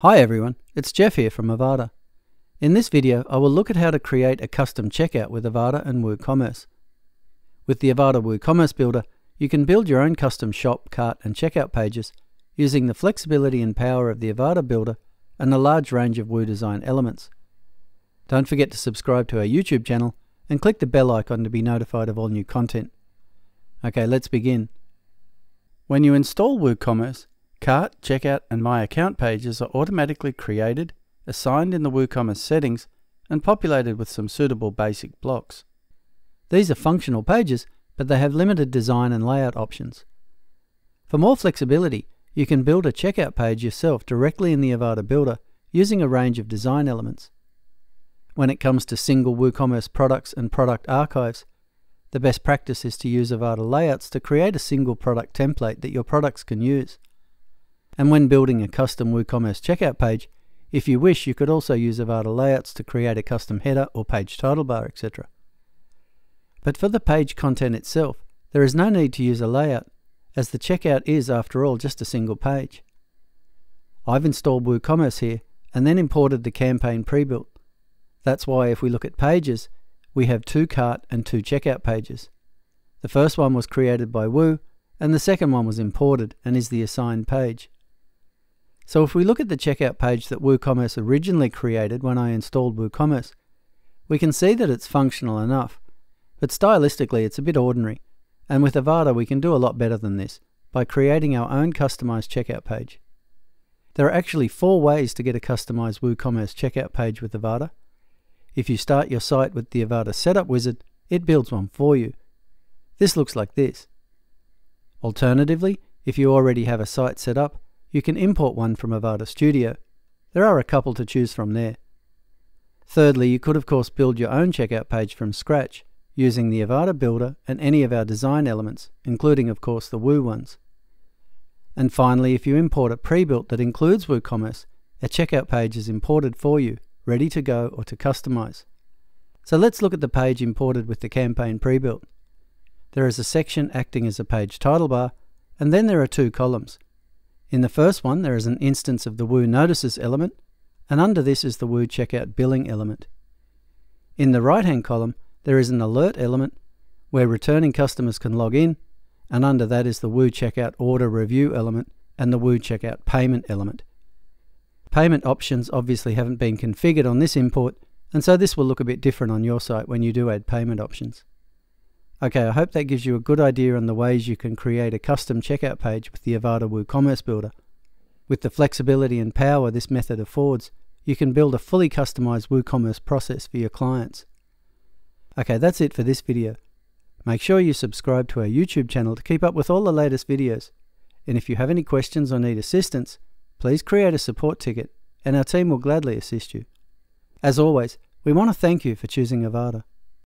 Hi everyone, it's Jeff here from Avada. In this video, I will look at how to create a custom checkout with Avada and WooCommerce. With the Avada WooCommerce Builder, you can build your own custom shop, cart and checkout pages using the flexibility and power of the Avada Builder and a large range of Woo design elements. Don't forget to subscribe to our YouTube channel and click the bell icon to be notified of all new content. Okay, let's begin. When you install WooCommerce, Cart, Checkout and My Account pages are automatically created, assigned in the WooCommerce settings and populated with some suitable basic blocks. These are functional pages, but they have limited design and layout options. For more flexibility, you can build a checkout page yourself directly in the Avada Builder using a range of design elements. When it comes to single WooCommerce products and product archives, the best practice is to use Avada layouts to create a single product template that your products can use. And when building a custom WooCommerce checkout page, if you wish, you could also use Avada layouts to create a custom header or page title bar, etc. But for the page content itself, there is no need to use a layout, as the checkout is, after all, just a single page. I've installed WooCommerce here and then imported the campaign pre-built. That's why if we look at pages, we have two cart and two checkout pages. The first one was created by Woo, and the second one was imported and is the assigned page. So if we look at the checkout page that WooCommerce originally created when I installed WooCommerce, we can see that it's functional enough, but stylistically it's a bit ordinary, and with Avada we can do a lot better than this by creating our own customized checkout page. There are actually 4 ways to get a customized WooCommerce checkout page with Avada. If you start your site with the Avada Setup Wizard, it builds one for you. This looks like this. Alternatively, if you already have a site set up, you can import one from Avada Studio. There are a couple to choose from there. Thirdly, you could of course build your own checkout page from scratch using the Avada Builder and any of our design elements, including of course the Woo ones. And finally, if you import a pre-built that includes WooCommerce, a checkout page is imported for you, ready to go or to customize. So let's look at the page imported with the campaign pre-built. There is a section acting as a page title bar, and then there are 2 columns. In the first one, there is an instance of the Woo Notices element, and under this is the Woo Checkout Billing element. In the right-hand column, there is an Alert element, where returning customers can log in, and under that is the Woo Checkout Order Review element and the Woo Checkout Payment element. Payment options obviously haven't been configured on this import, and so this will look a bit different on your site when you do add payment options. Okay, I hope that gives you a good idea on the ways you can create a custom checkout page with the Avada WooCommerce Builder. With the flexibility and power this method affords, you can build a fully customized WooCommerce process for your clients. Okay, that's it for this video. Make sure you subscribe to our YouTube channel to keep up with all the latest videos. And if you have any questions or need assistance, please create a support ticket and our team will gladly assist you. As always, we want to thank you for choosing Avada.